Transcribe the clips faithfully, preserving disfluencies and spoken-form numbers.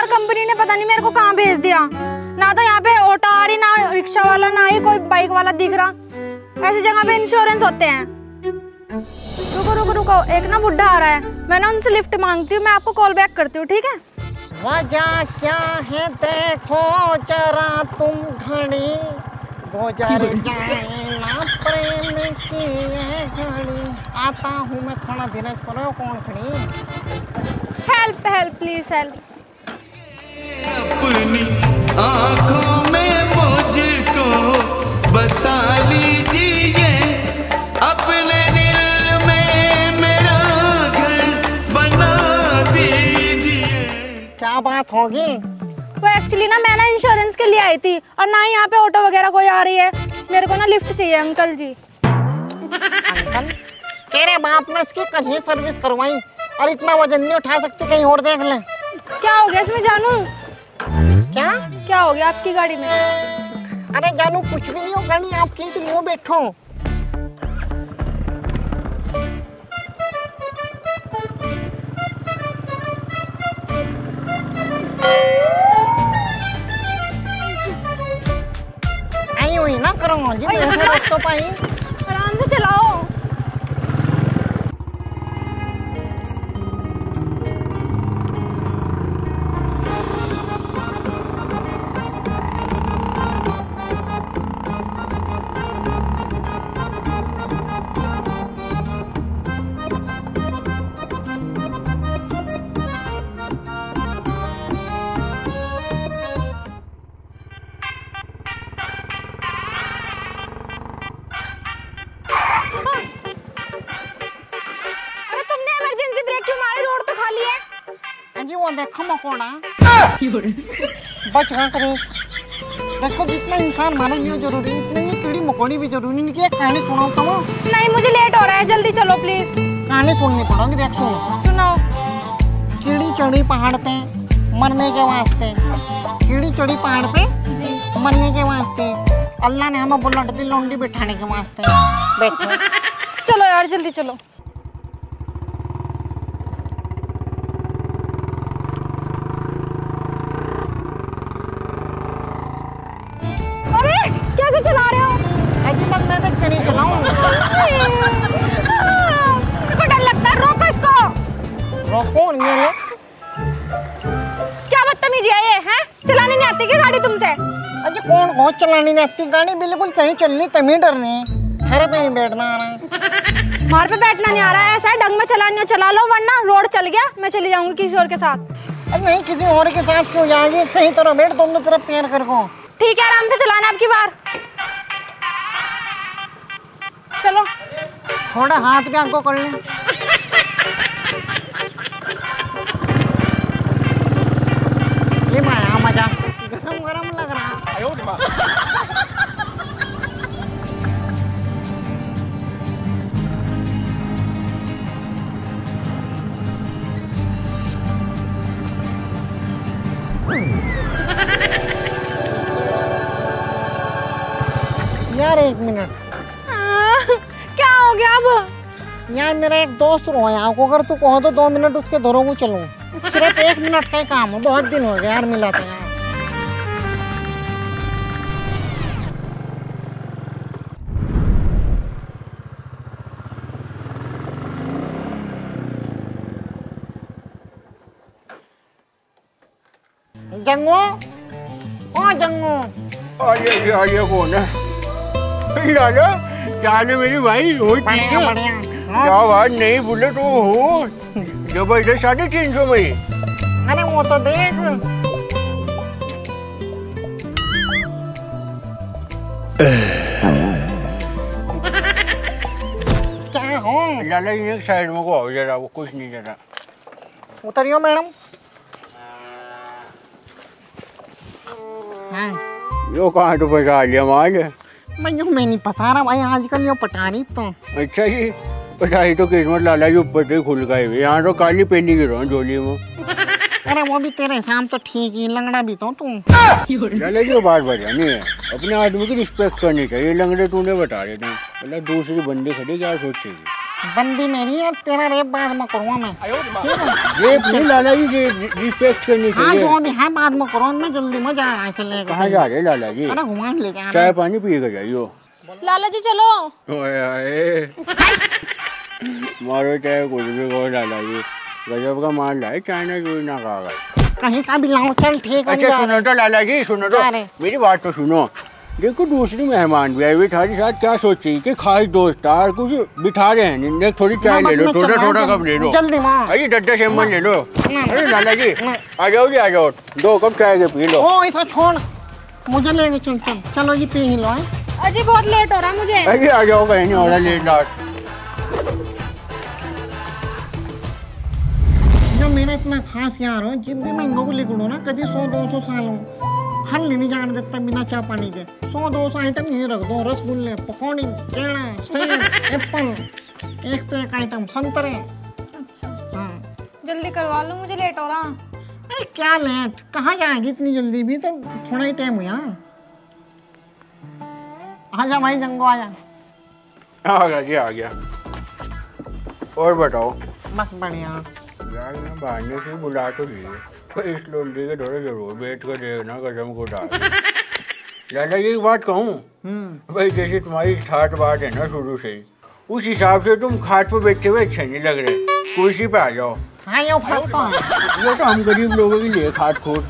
यार कंपनी ने पता नहीं मेरे को कहाँ भेज दिया। ना तो यहाँ पे ऑटो आ रही, ना रिक्शा वाला, ना ही कोई बाइक वाला दिख रहा। ऐसी जगह पे इंश्योरेंस होते हैं। रुको रुको रुको, एक ना बुढ़ा आ रहा है, मैं ना उनसे लिफ्ट मांगती हूँ। मैं आपको कॉल बैक करती हूँ, ठीक है? वजह क्या है देखो जरा तुम घड़ी, गुजर जाए ना प्रेम की ये घड़ी। आता हूँ मैं, थोड़ा धीरज करो। कौन खड़ी? Help help please help. अपनी आँखों में मुझको बसा लीजिए, अपने दिल में मेरा घर बना दीजिए। क्या बात होगी? वो एक्चुअली ना मैं ना इंश्योरेंस के लिए आई थी, और ना ही यहाँ पे ऑटो वगैरह कोई आ रही है। मेरे को ना लिफ्ट चाहिए अंकल जी। अंकल? तेरे बाप ने उसकी कहीं सर्विस करवाई और इतना वजन नहीं उठा सकती, कहीं और देख ले। क्या हो गया इसमें जानू? क्या क्या हो गया आपकी गाड़ी में? अरे जानू कुछ भी नहीं हो, गाड़ी आपकी है, तुम यूं बैठो। आई हुई ना करूंगा जी, रास्ता पाई। आराम से चलाओ। देखो मकोड़ा बच गया। देखो जितना इंसान हमारे लिए जरूरी इतनी ही कीड़ी मकोड़ी भी जरूरी। नहीं कि कहानी सुनाओ तुम? नहीं, मुझे लेट हो रहा है, जल्दी चलो प्लीज। कहानी सुननी पड़ोगी, देखो सुनाओ। कीड़ी चढ़ी पहाड़ पे मरने के वास्ते, कीड़ी चढ़ी पहाड़ पे मरने के वास्ते, अल्लाह ने हमें बुलट दी लौंडी बिठाने के वास्ते। बैठो चलो यार, जल्दी चलो। बहुत चलानी नहीं, गाड़ी बिल्कुल सही चलनी, तभी डरनी। घर पे ही बैठना आ रहा है, मार पे बैठना नहीं आ रहा है। ऐसा है ढंग में चलानी हो चला लो, वरना रोड चल गया, मैं चली जाऊंगी किसी और के साथ। अब नहीं किसी और के साथ क्यों जाएगी, सही तरह बैठ, दोनों तरफ पैर करको। ठीक है, आराम से चलाना आपकी बार। चलो थोड़ा हाथ भी आपको कर ले। ये माया मजा गरम गरम लग रहा है। यार एक मिनट, क्या हो गया अब? यार मेरा एक दोस्त रोया, अगर तू कहो तो दो मिनट उसके दरोगू चलूं। सिर्फ एक मिनट का ही काम है, बहुत दिन हो गया यार मिला था। जंगू, ओ जंगू, आइए आइए। कौन है? लाला, जाने मेरी भाई हो ठीक है? क्या बात नहीं बोले तो हो जबरदस्त। साढ़े तीन सौ में अरे वो तो देख। क्या हो लाला, ये साइड में को आओ जरा, वो कुछ नहीं जरा उतरियो मैडम। हाँ। यो कहाँ तो पटा लिया माल? मैं यूँ मैं नहीं पता रहा भाई, आजकल यो पटारी तो। अच्छा जी, पटारी तो किस्मत लाला जी ऊपर से खुल गए। यहाँ तो काली पेनी गिरो जोली में। अरे वो भी तेरे शाम तो ठीक ही, लंगड़ा भी तो तू। लाला जी बात बजानी है, अपने आदमी की रिस्पेक्ट करनी चाहिए। लंगड़े तूने बता रहे थे, दूसरी बंदी खड़ी क्या सोचेगी? बंदी मेरी है, तेरा रेप बाद में करूँगा मैं। रेप नहीं लाला जी, रिस्पेक्ट करनी चाहिए। हाँ जो भी है बाद में करो, मैं जल्दी में जा रहा है। कहाँ जा रहे लाला जी? अरे घुमा ले जा, चाय पानी पिएगा जाइयो। लाला जी चलो। मारो चाहे कुछ भी करो लाला जी, गजब का माल लाए चाइना चूना का। कहीं का भी लाओ, चल ठीक है। अच्छा सुनो तो लाला जी, सुनो तो मेरी बात तो सुनो। देखो दूसरी मेहमान भी आई हुई थारी साथ, क्या सोच रही कि खास दोस्त यार कुछ बिठा रहे हैं। देख थोड़ी चाय ले लो, थोड़ा थोड़ा कप ले लो, अरे डड्डा सेमन ले लो। अरे लाला जी आ जाओ जी, आ जाओ, दो कप चाय के पी लो। ओ ऐसा छोड़, मुझे ले चल, चलो जी पी ही लो। अजी बहुत लेट हो रहा है मुझे। अरे आ जाओ, कहीं नहीं हो रहा लेट लाट। जो मेरा इतना खास यार हो, जितने मैं इनको लिखूँ ना, कभी सौ दो सौ साल हो हल नहीं जान देता बिना चाय पानी के। सौ दो सौ आइटम ये रख दो, रसगुल्ले, पकौड़ी, केला, सेब, एप्पल, एक पे एक आइटम, संतरे। अच्छा हाँ जल्दी करवा लो, मुझे लेट हो रहा। अरे क्या लेट, कहाँ जाएगी इतनी जल्दी भी, तो थोड़ा ही टाइम हुआ। आजा भाई जंगू आजा। आ गया जी, आ गया। और बताओ? बस बढ़िया। बहाने से बुला तो लिए, पर इस लोंडी के थोड़ा जरूर बैठ कर देना कसम को डाल। लाला जी एक बात कहूँ भाई, जैसे तुम्हारी ठाट बात है ना शुरू से ही, उस हिसाब से तुम खाट पर बैठते हुए अच्छे नहीं लग रहे। कुर्सी पे आ जाओ। हाँ यो ये तो हम गरीब लोगों के लिए खाट खोट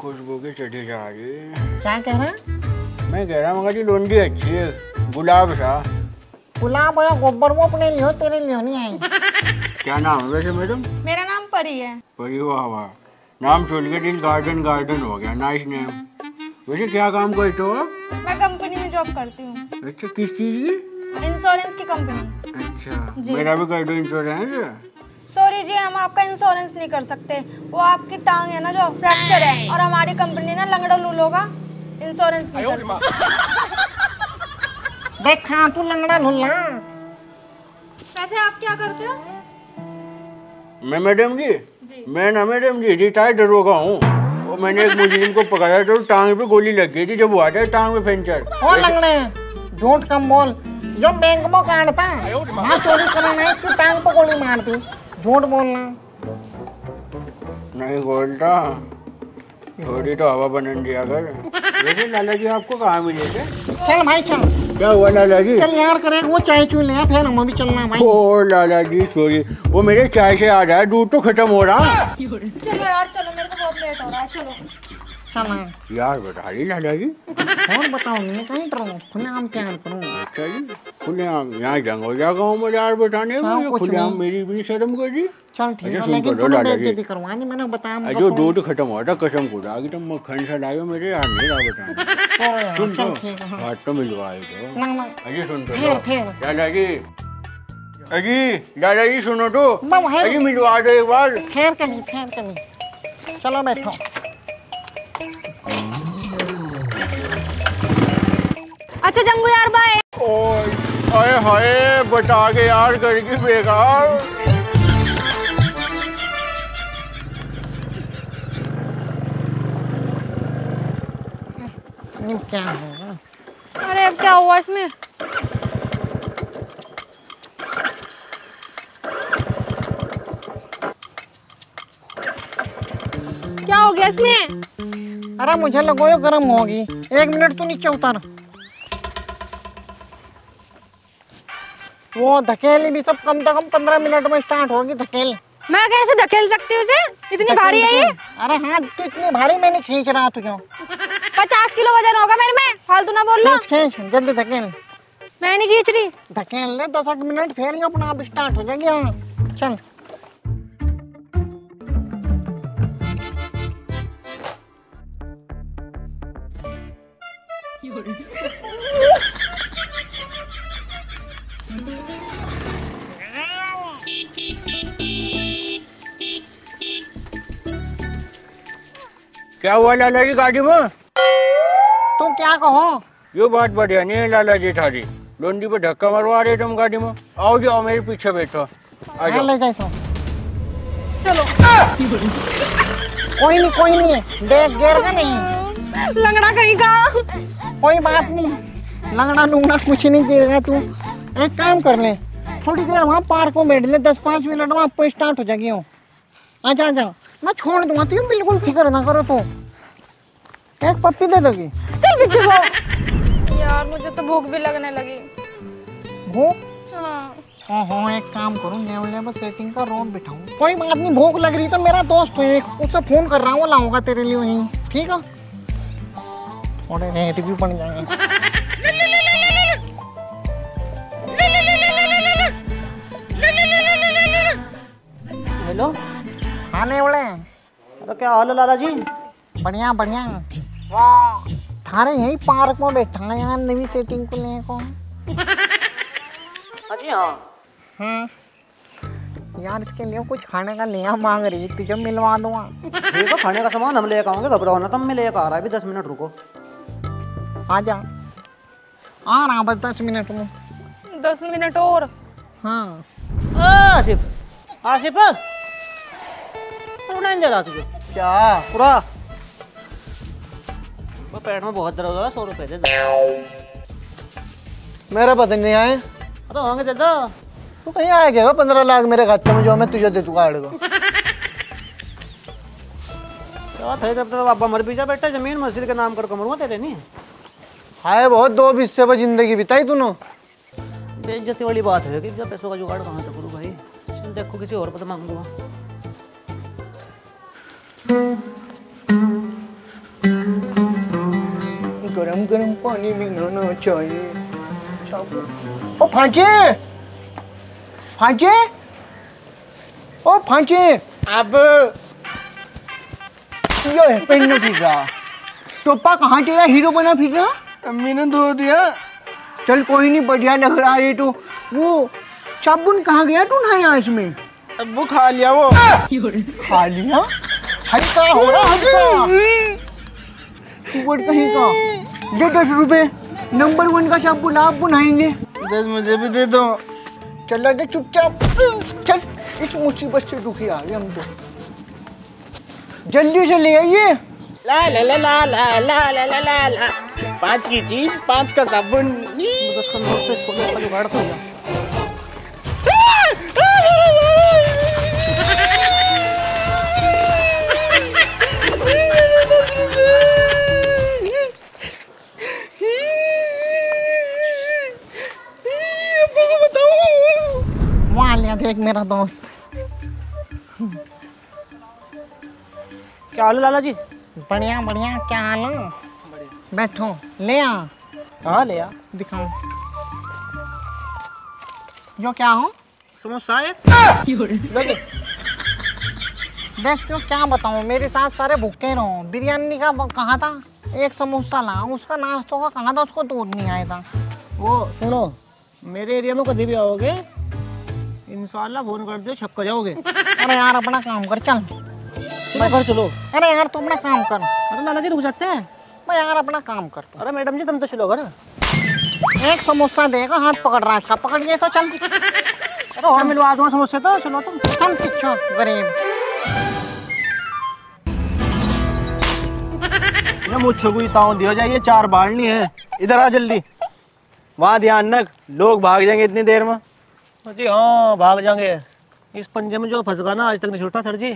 खुशबू के चढ़े जा रही। क्या कह रहा? मैं कह रहा मगर जी लोंडी अच्छी है, गुलाब सा। गुलाब है गोबर, वो अपने लिए तेरे लिए नहीं है। क्या नाम है वैसे मैडम? मेरा नाम परी है। परी, वाह वाह, नाम सुन के दिल गार्डन गार्डन हो गया, नाइस नेम। वैसे क्या काम करते हो आप? मैं कंपनी में जॉब करती हूँ। अच्छा किस चीज़ की? इंश्योरेंस की कंपनी। अच्छा मेरा भी कर दो इंश्योरेंस। सॉरी जी हम आपका इंश्योरेंस नहीं कर सकते, वो आपकी टांग है ना जो फ्रैक्चर है, और हमारी कंपनी ना लंगड़ा लूल होगा, इंश्योरेंस नहीं कर। देखा तू लंगड़ा लूला। वैसे आप क्या करते हो? मैं मैडम जी, जी। मैं ना मैडम जी रिटायर्ड दरोगा हूँ, और मैंने एक मुजरिम को पकड़ा तो टांग पे गोली लग गई थी, जब वो आता है टांग में फ्रैक्चर। ओ लंगड़े झूठ कम बोल, जो बैंक में काटता है वहाँ चोरी कराना है, इसकी टांग पे गोली मार दी, झूठ बोलना नहीं बोलता। थोड़ी तो हवा बनन दिया कर। लाला जी आपको कहाँ मिले थे? चल भाई चल। क्या हुआ लाला जी? चल यार करे वो चाय चू ले, फिर हम भी चलना भाई। ओ लाला जी सॉरी, वो मेरे चाय से आ रहा है, दूध तो खत्म हो रहा। चलो यार चलो, मेरे को बहुत लेट हो रहा है, चलो। चलो यार बता रही लाला जी। और बताऊंगी कहीं डरो, खुलेआम क्या करूँगा? अच्छा जी खुलेआम यहाँ जंग हो जाएगा हूँ मुझे यार बताने, खुलेआम मेरी भी शर्म कर दी। चल ठीक है, लेकिन तूने बेइज्जती करवानी, मैंने बताया मुझे। जो दूध खत्म हुआ था कसम खुदा की, तुम खन सा लायो मेरे यार, नहीं ला बताना। सुन तो हाथ तो मिलवाए तो। अजी सुन तो लाला जी, अजी लाला जी सुनो तो, अजी मिलवा दो एक बार। खैर कमी खैर कमी, चलो बैठो। अच्छा जंगू यार बाय। अरे हाय बचा के यार करके बेकार। क्या होगा? अरे अब क्या हुआ इसमें? क्या हो गया इसमें? अरे मुझे लगो ये गर्म होगी, एक मिनट तू नीचे उतर। वो धकेली भी सब कम से कम पंद्रह मिनट में स्टार्ट होगी धकेल। मैं कैसे धकेल सकती हूँ उसे? इतनी भारी है ये? अरे हाँ तू इतनी भारी मैंने खींच रहा तुझे। पचास किलो वजन होगा मेरे में, फालतू ना बोल लो। खींच जल्दी धकेल। मैं नहीं खींच रही, धकेल ले। दस मिनट फिर ये अपना आप स्टार्ट हो जाएगी। हाँ चल। क्या हुआ लाला जी गाड़ी में? तो क्या कहो? ये बात बढ़िया नहीं है लाला जी थारी, लोंडी पे धक्का मरवा रहे तुम गाड़ी में। आओ जी आओ, मेरे पीछे बैठो। आ जाओ ले जाओ। चलो कोई नहीं कोई नहीं, देख गेर का नहीं, लंगड़ा कहीं का। कोई बात नहीं, लंगड़ा लूंगड़ा कुछ नहीं गिरेगा तू। एक काम कर ले, थोड़ी देर वहाँ पार्क में बैठ ले, दस पाँच मिनट वहाँ पर स्टार्ट हो जाएगी। आजा आजा, मैं छोड़ दूंगा, तुम बिल्कुल फिक्र ना करो। तो एक पप्पी दे दोगी? यार मुझे तो भूख भी लगने लगी। भूख? हाँ हाँ हाँ, एक काम करूँ, नेवले में सेटिंग का रोन बिठाऊँ। कोई बात नहीं, भूख लग रही तो मेरा दोस्त है एक, उससे फोन कर रहा हूँ, लाऊंगा तेरे लिए वहीं, ठीक है? और नेट भी बन जाएगा। हेलो। हाँ नेवले। अरे क्या हाल है लाला जी? बढ़िया बढ़िया। वाह, थारे यही पार्क में बैठा है यार, नवी सेटिंग को ले को। अजी हाँ हाँ यार, इसके लिए कुछ खाने का लिया मांग रही है, तुझे मिलवा दूंगा। देखो खाने का सामान हम लेकर आऊँगे, घबराओ ना, तुम मैं लेकर आ रहा है, अभी दस मिनट रुको। आजा, आ रहा बस दस मिनट में। दस मिनट और? हाँ। आसिफ आसिफ तूने इंतजार तुझे क्या पूरा वो पेट में बहुत दर्द हो रहा है, सौ रुपए दे दो। मेरे पता नहीं आए। अरे होंगे दे दो। तू कहीं आया क्या? पंद्रह लाख मेरे खाते में जो मैं तुझे दे दूंगा। अड़को क्या थे तब तो बाबा मर भी जा बेटा, जमीन मस्जिद के नाम कर कमरूंगा तेरे। नहीं हाय, बहुत दो हिस्से पर जिंदगी बिताई तूने। बेइज्जती वाली बात है कि पैसों का जुगाड़ कहाँ तक करूँ भाई, देखो किसी और पता मांगूंगा। गरम गरम पानी में नहाना चाहिए। ओ फांचे फांचे ओ फांचे, अब ये पेन फिर रहा टोपा कहाँ तेरा? हीरो बना फिर रहा? अम्मी ने धो दिया। चल कोई नहीं, बढ़िया लग रहा है तो। वो साबुन कहाँ गया तू नहाया इसमें? अब वो खा लिया। वो खा लिया? हल्का हो रहा हल्का। कहीं का दे दस रुपए, नंबर वन का साबुन, आप बनाएंगे। दस मुझे भी दे दो। चल रहा चुपचाप, चल इस मुसीबत से दुखी आ गए हम तो। जल्दी से ले आइए। ला ला ला ला ला ला ला ला ला ला, पाँच की चीज पाँच का साबुन। देख मेरा दोस्त। क्या हाल है लाला जी? बढ़िया बढ़िया। क्या हाल है? बैठो, ले आ। हाँ ले आ, दिखाओ। यो क्या हो? समोसा है। देख तो क्या बताऊँ, मेरे साथ सारे भूखे रहो। बिरयानी का कहा था एक समोसा ला, उसका नाश्तों का कहा था, उसको दूध नहीं आया था। वो सुनो, मेरे एरिया में कभी भी आओगे इंशाल्लाह फोन कर दियो, छक्का जाओगे। अरे यार अपना काम कर, चल मैं घर चलो। अरे यार तुम अपना काम कर। अरे नाना जी रुक जाते हैं। मैं यार अपना काम कर। अरे मैडम जी तुम तो चलो घर। एक समोसा देगा, हाथ पकड़ रहा था, पकड़ लिया तो चल। अरे और मिलवा दूंगा समोसे तो, चलो तुम चल पीछो गरीब। मुझको ताव दिया जाइए, चार बाढ़नी है। इधर आ जल्दी, वहाँ ध्यान रख, लोग भाग जाएंगे इतनी देर में। जी हाँ भाग जाएंगे, इस पंजे में जो फंस गया ना आज तक नहीं छूटा। सर जी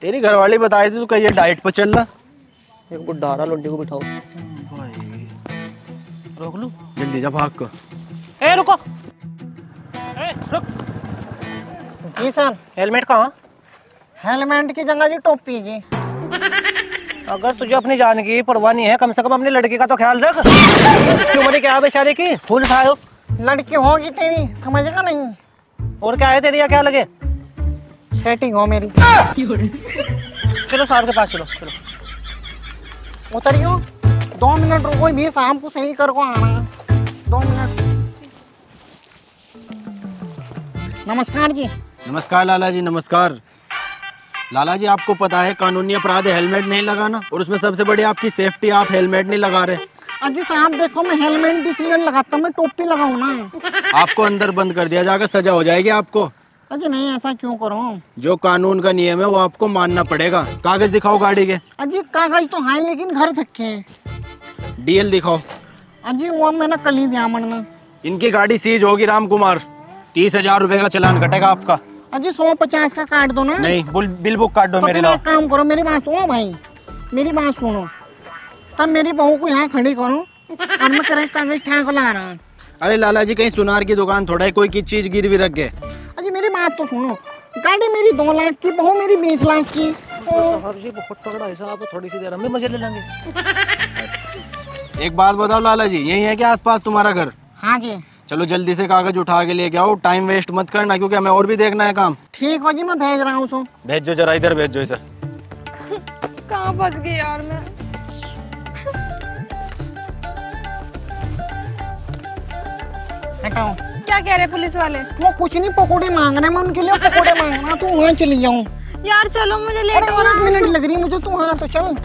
तेरी घरवाली बता रही थी तू कहीं डाइट पर चल रहा। एक बुढ़ारा लौंडे को बिठाओ भाई, रोक लू। जल्दी जा, भाग को। ए रुको, ए रुक जी सर। हेलमेट कहाँ? हेलमेट की जगह जी टोपी जी। अगर तुझे अपनी जान की परवाह नहीं है, कम से कम अपने लड़की का तो ख्याल रख। उम्र क्या है बेचारे की, फूल खाओ। लड़की होगी तेरी, समझेगा नहीं। और क्या है तेरी, या क्या लगे? सेटिंग हो मेरी। चलो साहब के पास चलो, चलो उतरियो। दो मिनट रुको, भी शाम को सही कर को आना। दो मिनट। नमस्कार जी। नमस्कार लाला जी, नमस्कार। लाला जी आपको पता है कानूनी अपराध है हेलमेट नहीं लगाना, और उसमें सबसे बड़ी आपकी सेफ्टी, आप हेलमेट नहीं लगा रहे। अजी साहब देखो मैं हेलमेट इसलिए लगाता, मैं टोपी लगाऊं ना। आपको अंदर बंद कर दिया जाएगा, सजा हो जाएगी आपको। अजी नहीं, ऐसा क्यों करूं? जो कानून का नियम है वो आपको मानना पड़ेगा। कागज दिखाओ गाड़ी के। अजी कागज तो है लेकिन घर तक के। डीएल दिखाओ। अजी वो मैंने कल ही दिया मरना। इनकी गाड़ी सीज होगी राम कुमार, तीस हजार रूपए का चलान कटेगा आपका। अजी सौ पचास का काट दो ना। नहीं बिल बुक काट दो। तो मेरे लिए काम करो, मेरी बात सुनो भाई, मेरी बात सुनो, तब मेरी बहू को यहाँ खड़ी करो और मैं करेक्ट ठाक ला रहा हूँ। अरे लाला जी कहीं सुनार की दुकान थोड़ा है, कोई की चीज गिर भी रख गए। अजी मेरी बात तो सुनो, गाड़ी मेरी दो लाख की, बहू मेरी बीस लाख की। साहब जी बहुत तगड़ा है साहब, थोड़ी सी देर में मजे ले लेंगे। एक बात बताओ लाला जी, यही है कि आसपास तुम्हारा घर? हाँ जी। चलो जल्दी से कागज उठा के लेके आओ, टाइम वेस्ट मत करना क्योंकि हमें और भी देखना है काम। ठीक हो जी मैं भेज रहा हूँ। भेज दो जरा, इधर भेज दो। इसे कहाँ फंस गई यार मैं। क्या कह रहे पुलिस वाले? वो कुछ नहीं, पकोड़े मांग रहे, मैं उनके लिए पकोड़े मांग रहा हूँ। तू वहाँ चली जाऊँ यार। चलो मुझे लेट हो रहा है। एक मिनट लग रही मुझे, तू हाँ तो चल।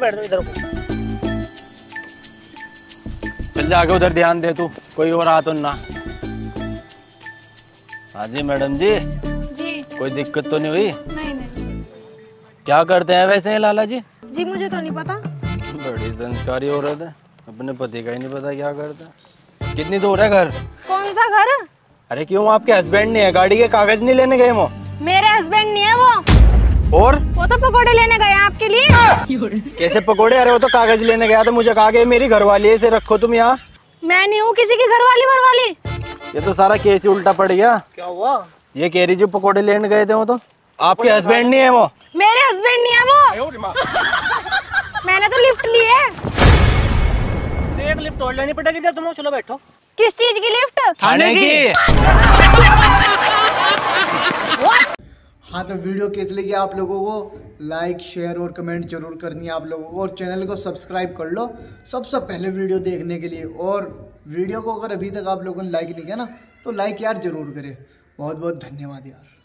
बैठ दो इधर जाके, उधर ध्यान दे तू, कोई और आ तो ना। हाँ जी मैडम जी, जी कोई दिक्कत तो नहीं हुई? नहीं नहीं। क्या करते हैं वैसे लाला जी? जी मुझे तो नहीं पता। बड़ी संस्कारी औरत है, अपने पति का ही नहीं पता क्या करता है। कितनी दूर है घर? कौन सा घर? अरे क्यों आपके हस्बैंड नहीं है? गाड़ी के कागज नहीं लेने गए? वो मेरे हस्बैंड नहीं है वो। और वो तो पकौड़े लेने गए आपके लिए। कैसे पकौड़े? अरे वो तो कागज लेने गया तो मुझे कहा कि मेरी घरवाली है, इसे रखो तुम यहाँ। मैं नहीं हूँ किसी की घरवाली वरवाली। ये तो सारा केस ही उल्टा पड़ गया। क्या हुआ? ये कह रही जो पकौड़े लेने गए थे वो तो आपके हस्बैंड नहीं है। वो मेरे हस्बैंड नहीं है वो। मैंने तो लिफ्ट ली है। तो एक लिफ्ट और लेनी पड़ेगी क्या तुम? चलो बैठो। किस चीज की लिफ्ट? थाने की। हाँ तो वीडियो कैसी लगी आप लोगों को, लाइक शेयर और कमेंट जरूर करनी है आप लोगों को, और चैनल को सब्सक्राइब कर लो सबसे सब पहले वीडियो देखने के लिए। और वीडियो को अगर अभी तक आप लोगों ने लाइक नहीं किया ना तो लाइक यार ज़रूर करें। बहुत बहुत धन्यवाद यार।